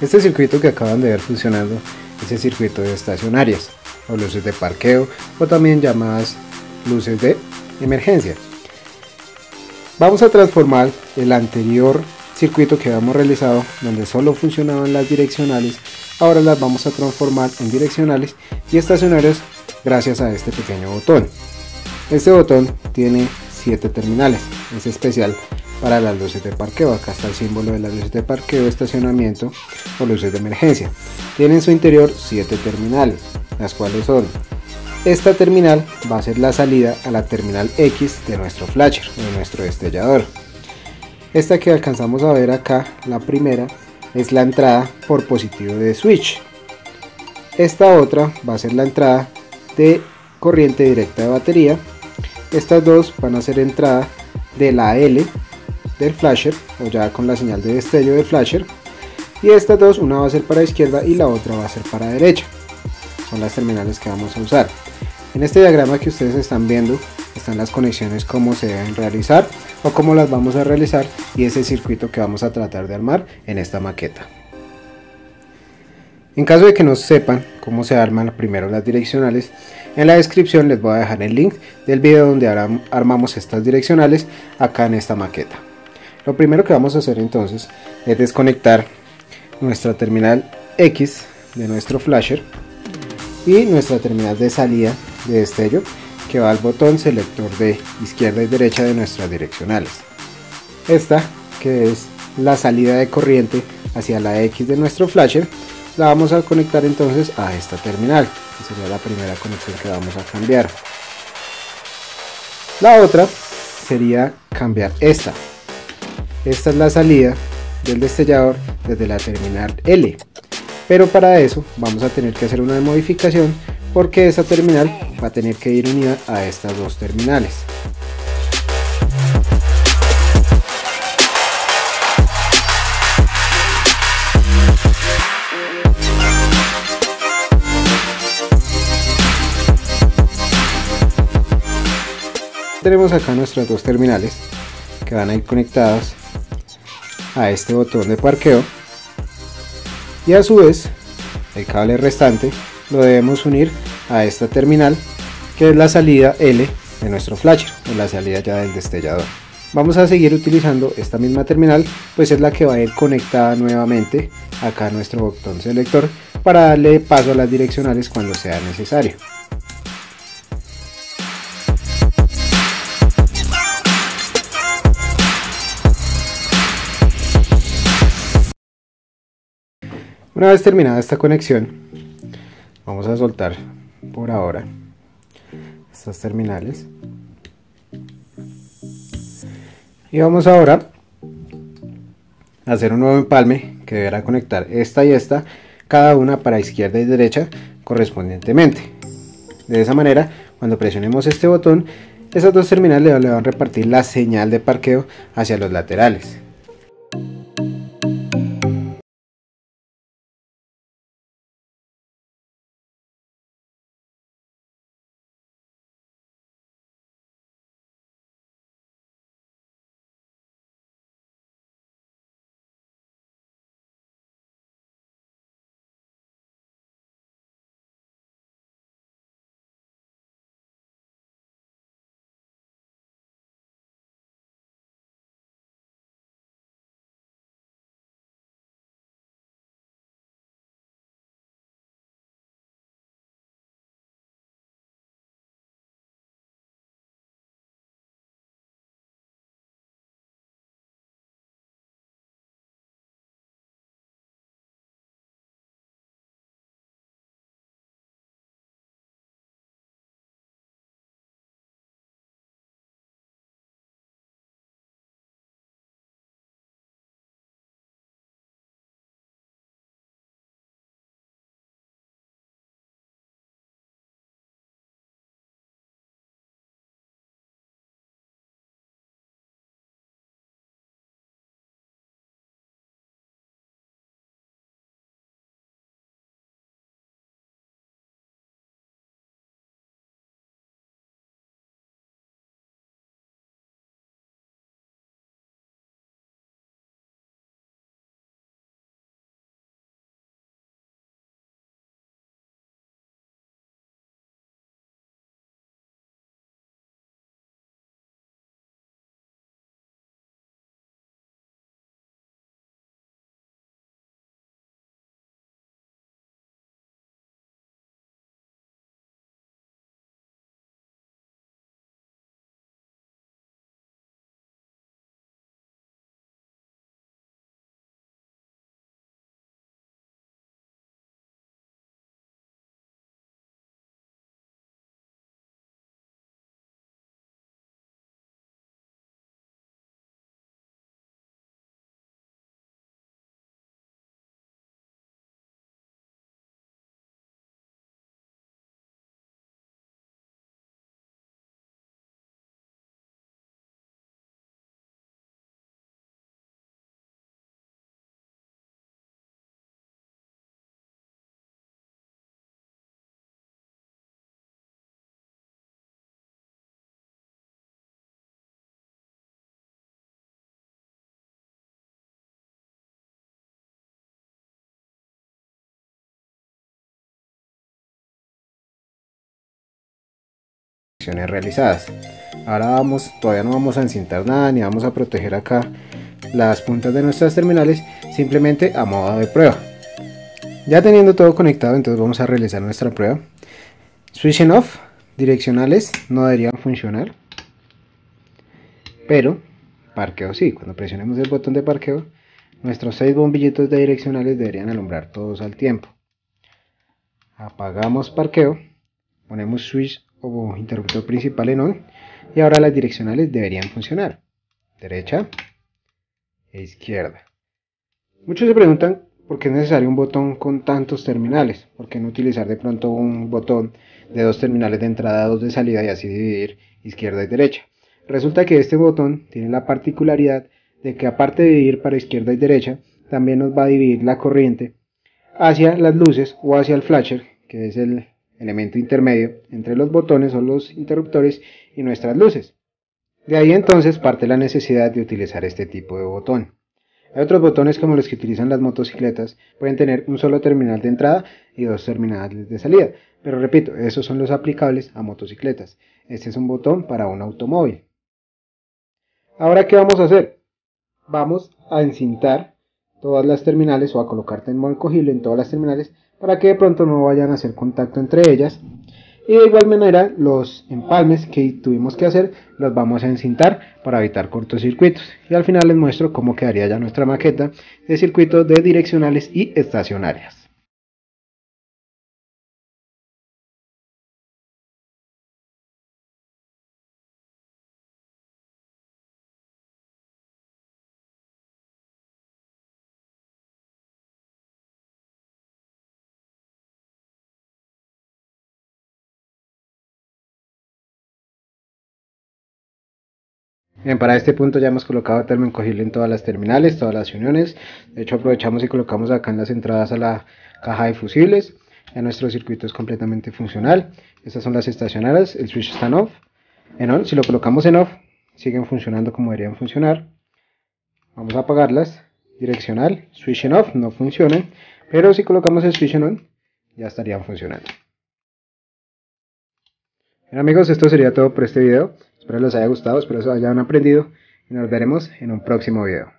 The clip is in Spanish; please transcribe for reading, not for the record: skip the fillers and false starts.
Este circuito que acaban de ver funcionando es el circuito de estacionarias o luces de parqueo, o también llamadas luces de emergencia. Vamos a transformar el anterior circuito que habíamos realizado, donde solo funcionaban las direccionales, ahora las vamos a transformar en direccionales y estacionarias gracias a este pequeño botón. Este botón tiene 7 terminales, es especial para las luces de parqueo. Acá está el símbolo de las luces de parqueo, estacionamiento o luces de emergencia. Tiene en su interior 7 terminales, las cuales son: esta terminal va a ser la salida a la terminal X de nuestro flasher, de nuestro destellador. Esta que alcanzamos a ver acá, la primera, es la entrada por positivo de switch. Esta otra va a ser la entrada de corriente directa de batería. Estas dos van a ser entrada de la L del flasher, o ya con la señal de destello del flasher. Y estas dos, una va a ser para izquierda y la otra va a ser para derecha. Son las terminales que vamos a usar. En este diagrama que ustedes están viendo están las conexiones, cómo se deben realizar o cómo las vamos a realizar, y ese circuito que vamos a tratar de armar en esta maqueta. En caso de que no sepan cómo se arman primero las direccionales, en la descripción les voy a dejar el link del video donde armamos estas direccionales acá en esta maqueta. Lo primero que vamos a hacer entonces es desconectar nuestra terminal X de nuestro flasher y nuestra terminal de salida de destello, que va al botón selector de izquierda y derecha de nuestras direccionales. Esta, que es la salida de corriente hacia la X de nuestro flasher, la vamos a conectar entonces a esta terminal, que sería la primera conexión que vamos a cambiar. La otra sería cambiar esta. Esta es la salida del destellador desde la terminal L, pero para eso vamos a tener que hacer una modificación, porque esa terminal va a tener que ir unida a estas dos terminales. Tenemos acá nuestras dos terminales que van a ir conectadas a este botón de parqueo, y a su vez el cable restante lo debemos unir a esta terminal, que es la salida L de nuestro flasher, o la salida ya del destellador. Vamos a seguir utilizando esta misma terminal, pues es la que va a ir conectada nuevamente acá a nuestro botón selector para darle paso a las direccionales cuando sea necesario. Una vez terminada esta conexión, vamos a soltar por ahora estas terminales y vamos ahora a hacer un nuevo empalme que deberá conectar esta y esta, cada una para izquierda y derecha correspondientemente. De esa manera, cuando presionemos este botón, esas dos terminales le van a repartir la señal de parqueo hacia los laterales. confecciones realizadas. Ahora vamos, todavía no vamos a encintar nada ni vamos a proteger acá las puntas de nuestras terminales, simplemente a modo de prueba. Ya teniendo todo conectado, entonces vamos a realizar nuestra prueba. Switch and off, direccionales no deberían funcionar, pero parqueo sí. Cuando presionemos el botón de parqueo, nuestros 6 bombillitos de direccionales deberían alumbrar todos al tiempo. Apagamos parqueo, ponemos switch o interruptor principal en on y ahora las direccionales deberían funcionar. Derecha e izquierda. Muchos se preguntan por qué es necesario un botón con tantos terminales, por qué no utilizar de pronto un botón de 2 terminales de entrada, 2 de salida y así dividir izquierda y derecha. Resulta que este botón tiene la particularidad de que aparte de dividir para izquierda y derecha, también nos va a dividir la corriente hacia las luces o hacia el flasher, que es el elemento intermedio entre los botones o los interruptores y nuestras luces. De ahí entonces parte la necesidad de utilizar este tipo de botón. Hay otros botones como los que utilizan las motocicletas, pueden tener un solo terminal de entrada y 2 terminales de salida, pero repito, esos son los aplicables a motocicletas. Este es un botón para un automóvil. Ahora, ¿qué vamos a hacer? Vamos a encintar todas las terminales o a colocar tensor encogible en todas las terminales para que de pronto no vayan a hacer contacto entre ellas. Y de igual manera, los empalmes que tuvimos que hacer los vamos a encintar para evitar cortocircuitos. Y al final les muestro cómo quedaría ya nuestra maqueta de circuitos de direccionales y estacionarias. Bien, para este punto ya hemos colocado termoencogible en todas las terminales, todas las uniones. De hecho, aprovechamos y colocamos acá en las entradas a la caja de fusibles. Ya nuestro circuito es completamente funcional. Estas son las estacionarias. El switch está en off. En on, si lo colocamos en off, siguen funcionando como deberían funcionar. Vamos a apagarlas. Direccional, switch en off, no funcionan. Pero si colocamos el switch en on, ya estarían funcionando. Bien amigos, esto sería todo por este video. Espero les haya gustado, espero que hayan aprendido y nos veremos en un próximo video.